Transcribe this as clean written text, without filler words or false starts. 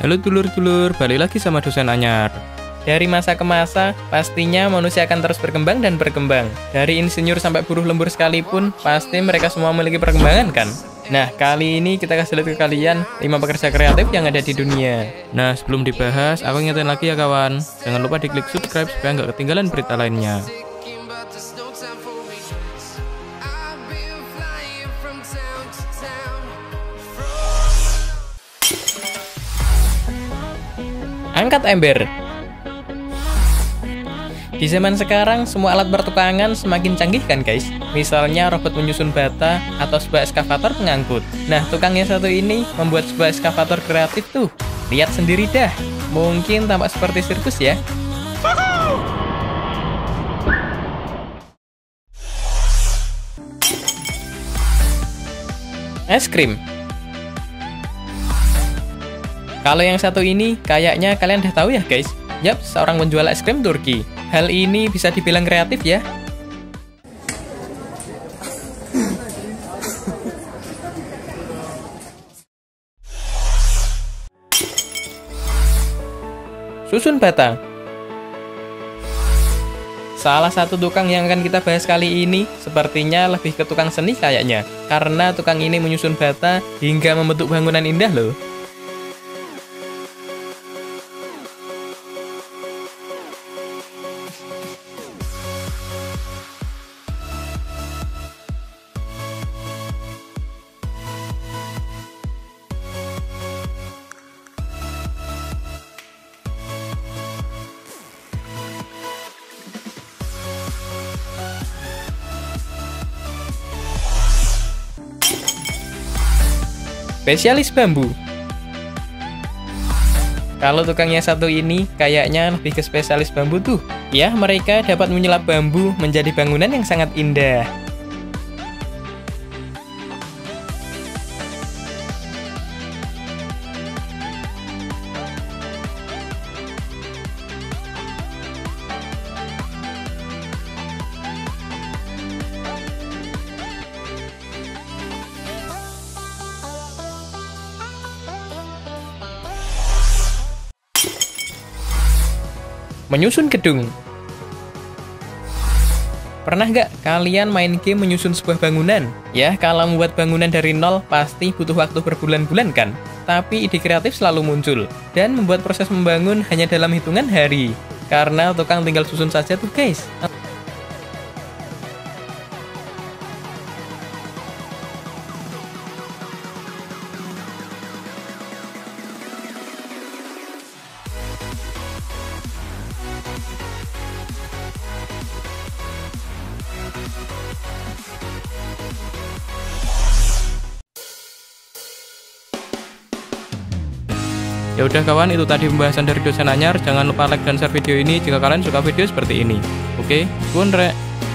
Halo dulur-dulur, balik lagi sama Dosen Anyar. Dari masa ke masa, pastinya manusia akan terus berkembang dan berkembang. Dari insinyur sampai buruh lembur sekalipun, pasti mereka semua memiliki perkembangan kan? Nah, kali ini kita kasih lihat ke kalian 5 pekerja kreatif yang ada di dunia. Nah, sebelum dibahas, aku ingetin lagi ya kawan, jangan lupa diklik subscribe supaya nggak ketinggalan berita lainnya. Angkat ember. Di zaman sekarang, semua alat pertukangan semakin canggih kan guys? Misalnya robot menyusun bata atau sebuah eskavator pengangkut. Nah, tukang yang satu ini membuat sebuah eskavator kreatif tuh. Lihat sendiri dah, mungkin tampak seperti sirkus ya. Es krim. Kalau yang satu ini, kayaknya kalian udah tahu ya guys. Yap, seorang penjual es krim Turki. Hal ini bisa dibilang kreatif ya. Susun bata. Salah satu tukang yang akan kita bahas kali ini sepertinya lebih ke tukang seni kayaknya. Karena tukang ini menyusun bata hingga membentuk bangunan indah loh. Spesialis bambu. Kalau tukang yang satu ini kayaknya lebih ke spesialis bambu tuh. Ya, mereka dapat menyulap bambu menjadi bangunan yang sangat indah. Menyusun gedung. Pernah nggak kalian main game menyusun sebuah bangunan? Ya, kalau membuat bangunan dari nol pasti butuh waktu berbulan-bulan kan? Tapi ide kreatif selalu muncul dan membuat proses membangun hanya dalam hitungan hari. Karena tukang tinggal susun saja tuh guys. Ya udah kawan, itu tadi pembahasan dari Dosen Anyar. Jangan lupa like dan share video ini jika kalian suka video seperti ini. Oke, suwun rek.